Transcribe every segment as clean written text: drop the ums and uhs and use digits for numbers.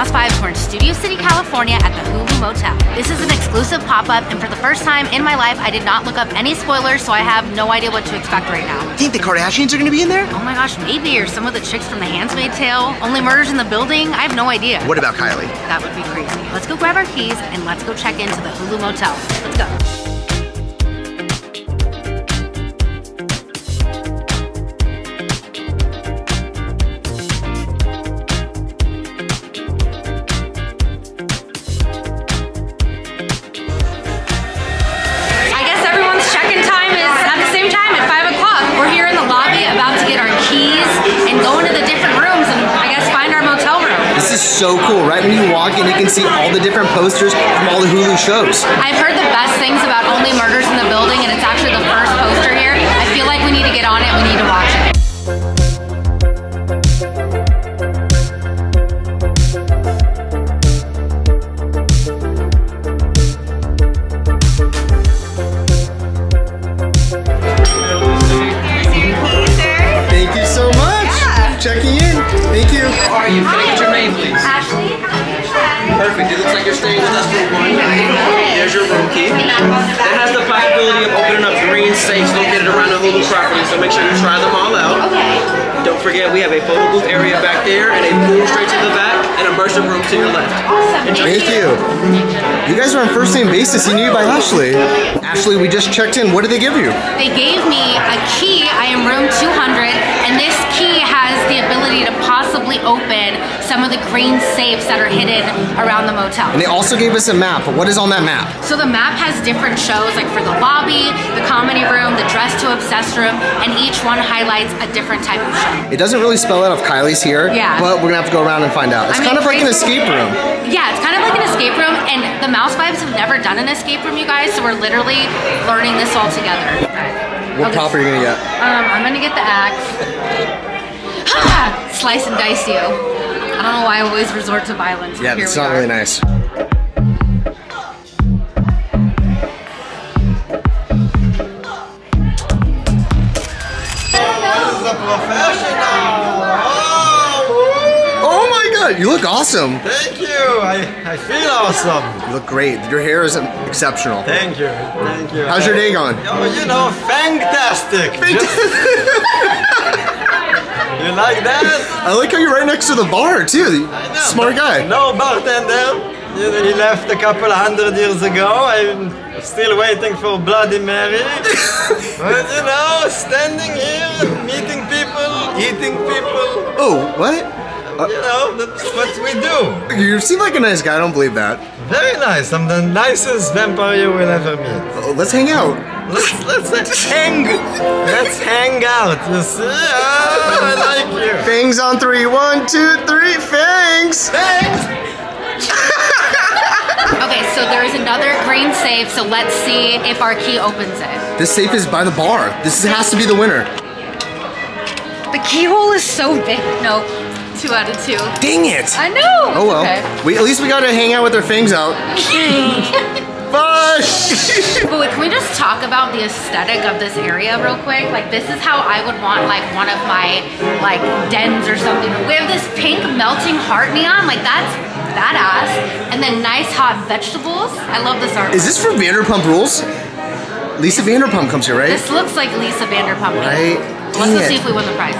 Mouse Vibes, we're in Studio City, California at the Hulu Motel. This is an exclusive pop-up, and for the first time in my life, I did not look up any spoilers, so I have no idea what to expect right now. Do you think the Kardashians are gonna be in there? Oh my gosh, maybe, or some of the chicks from the Handmaid's Tale, Only Murders in the Building, I have no idea. What about Kylie? That would be crazy. Let's go grab our keys, and let's go check into the Hulu Motel. Let's go. So cool. Right when you walk in, you can see all the different posters from all the Hulu shows. I've heard the best things about Only Murders in the Building, and it's actually the first poster here. I feel like we need to get on it. We need to watch it. Thank you so much. Yeah. Checking in. Thank you. How are you? Hi. Ashley, perfect. It looks like you're staying with us for one night. There's your room key. It has the possibility of opening up green safes located around the Hulu property, so make sure you try them all out. Okay. Don't forget, we have a photo booth area back there, and a pool straight to the back, and an immersive room to your left. Awesome. Thank you. You guys are on first name basis. You knew you by Ashley. Ashley, we just checked in. What did they give you? They gave me a key. I am room 200, and this key has the ability to possibly open some of the green safes that are hidden around the motel. And they also gave us a map. What is on that map? So the map has different shows, like for the lobby, the comedy room, the dress to obsessed room, and each one highlights a different type of show. It doesn't really spell out if Kylie's here, yeah, but we're gonna have to go around and find out. It's kind of like an escape room. Yeah, it's kind of like an escape room, and the Mouse Vibes have never done an escape room, you guys, so we're literally learning this all together. What prop are you gonna get? I'm gonna get the axe. Ah! Slice and dice you. I don't know why I always resort to violence. Yeah, it's not really nice. Oh my god, you look awesome. Thank you. I feel awesome. You look great. Your hair is exceptional. Thank you. Thank you. How's your day going? Oh, you know, fantastic. You like that? I like how you're right next to the bar too. I know, smart guy. No bartender. He left a couple hundred years ago. I'm still waiting for Bloody Mary. But you know, standing here, meeting people, eating people. Oh, what? You know, that's what we do. You seem like a nice guy. I don't believe that. Very nice. I'm the nicest vampire you will ever meet. Oh, let's hang out. Let's hang out, you see? Oh, I like you. Fangs on three. 1, 2, 3, fangs! Fangs! Okay, so there is another green safe, so let's see if our key opens it. This safe is by the bar. This has to be the winner. The keyhole is so big. Nope. 2 out of 2. Dang it! I know! Oh well. Okay. At least we gotta hang out with our fangs out. But wait, can we just talk about the aesthetic of this area real quick? Like, this is how I would want like one of my like dens or something. We have this pink melting heart neon, like that's badass. And then nice hot vegetables. I love this artwork. Is this from Vanderpump Rules? Lisa Vanderpump comes here, right? This looks like Lisa Vanderpump. Right? Let's go see if we win the prize.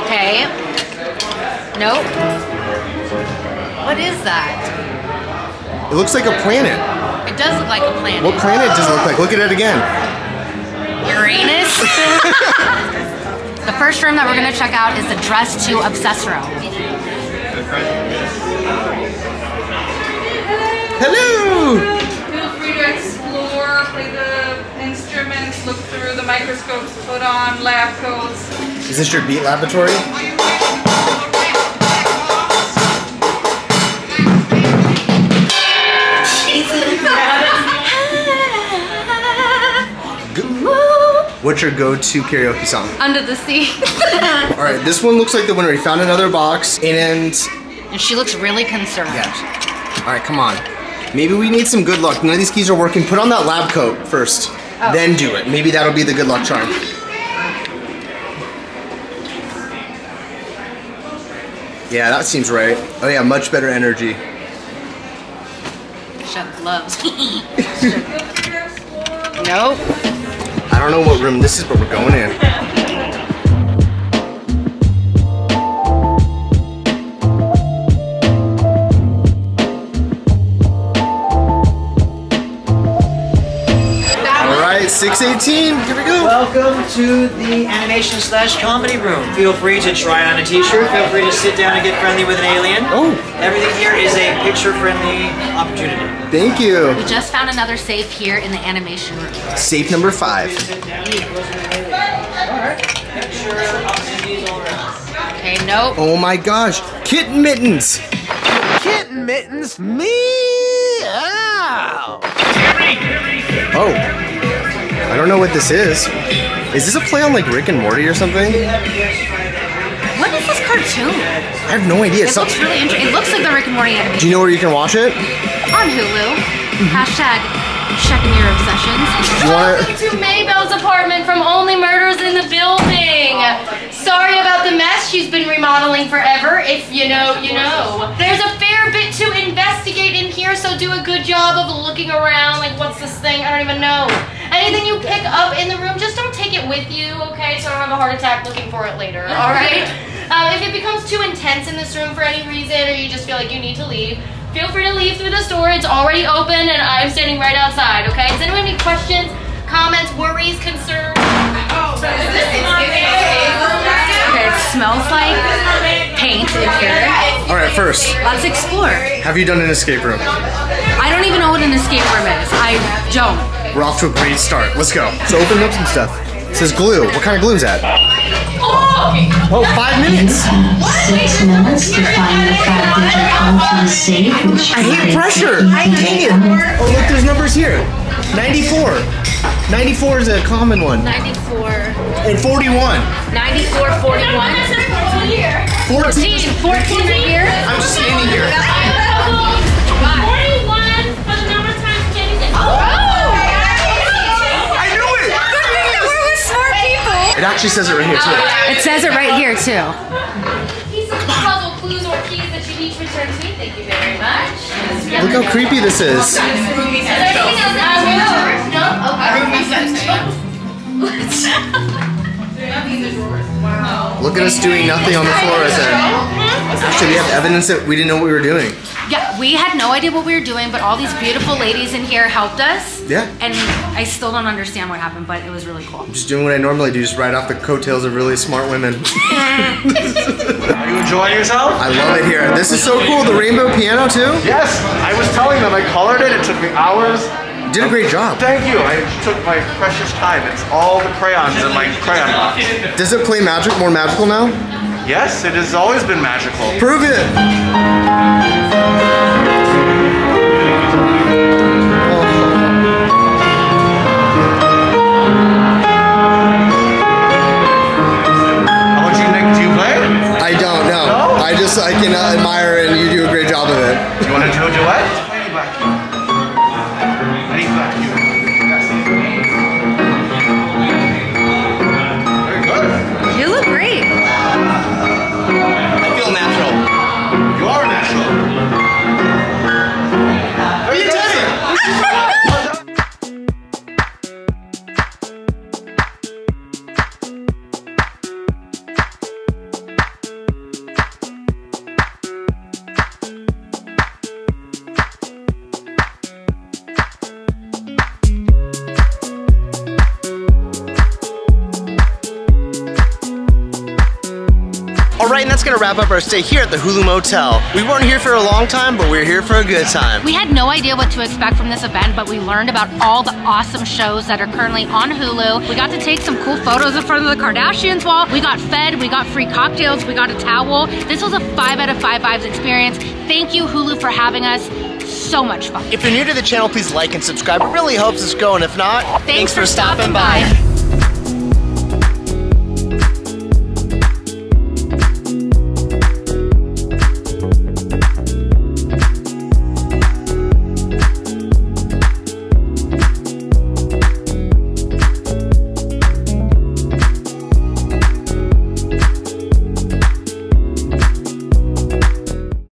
Okay. Nope. What is that? It looks like a planet. It does look like a planet. What planet does it look like? Look at it again. Uranus? The first room that we're gonna check out is the dress to obsessed room. Hello! Feel free to explore, play the instruments, look through the microscopes, put on lab coats. Is this your beat laboratory? What's your go-to karaoke song? Under the Sea. All right, this one looks like the winner. We found another box, and she looks really concerned. Yeah. All right, come on. Maybe we need some good luck. None of these keys are working. Put on that lab coat first, then do it. Maybe that'll be the good luck charm. Yeah, that seems right. Oh yeah, much better energy. Shut gloves. Nope. I don't know what room this is, but we're going in. Alright, 618, here we go. Welcome to the animation / comedy room. Feel free to try on a t-shirt. Feel free to sit down and get friendly with an alien. Oh. Everything here is a picture-friendly opportunity. Thank you. We just found another safe here in the animation room. Safe number 5. Okay, nope. Oh my gosh, Kitten Mittens. Kitten Mittens, meow. Oh. I don't know what this is. Is this a play on like Rick and Morty or something? What is this cartoon? I have no idea. It looks really interesting. It looks like the Rick and Morty anime. Do you know where you can watch it? On Hulu. Hashtag checking your obsessions. Welcome to Maybelle's apartment from Only Murders in the Building. Sorry about the mess. She's been remodeling forever. If you know, you know. There's a fair bit to investigate in here, so do a good job of looking around. Like, what's this thing? I don't even know. Anything you pick up in the room, just don't take it with you, okay? So I don't have a heart attack looking for it later, all right? If it becomes too intense in this room for any reason, or you just feel like you need to leave, feel free to leave through this door. It's already open, and I'm standing right outside, okay? Does anyone have any questions, comments, worries, concerns? Oh, so is this okay, it smells like paint in here. All right, first. Let's explore. Have you done an escape room? I don't even know what an escape room is. I don't. We're off to a great start. Let's go. So open up some stuff. It says glue. What kind of glue is that? Oh, 5 minutes. Six minutes to find the 5-digit outcome safe. I hate pressure. I hate it. Oh, look, there's numbers here. 94. 94 is a common one. 94. And 41. 94, 41. 14. 14 right here. I'm just standing here. 41 for the number of times Jenny did. Oh! It actually says it right here, too. It says it right here, too. Pieces of puzzle, clues, or keys that you need to return to me. Thank you very much. Look how creepy this is. Is there anything else that you know? No? Okay. Look at us doing nothing on the floor as a... Actually, we have evidence that we didn't know what we were doing. Yeah, we had no idea what we were doing, but all these beautiful ladies in here helped us. Yeah. And I still don't understand what happened, but it was really cool. I'm just doing what I normally do, just ride off the coattails of really smart women. Are you enjoying yourself? I love it here. This is so cool. The rainbow piano, too? Yes. I was telling them I colored it. It took me hours. You did a great job. Thank you. I took my precious time. It's all the crayons in my crayon box. Does it play magic, more magical now? Yes, it has always been magical. Prove it! How much do you play? I don't know. No? I can admire it, and you do a great job of it. You want to do a duet? I need black. Gonna wrap up our stay here at the Hulu Motel. We weren't here for a long time, but we were here for a good time. We had no idea what to expect from this event, but we learned about all the awesome shows that are currently on Hulu. We got to take some cool photos in front of the Kardashians wall. We got fed, we got free cocktails, we got a towel. This was a 5 out of 5 vibes experience. Thank you, Hulu, for having us. So much fun. If you're new to the channel, please like and subscribe. It really helps us go, and if not, thanks for stopping by.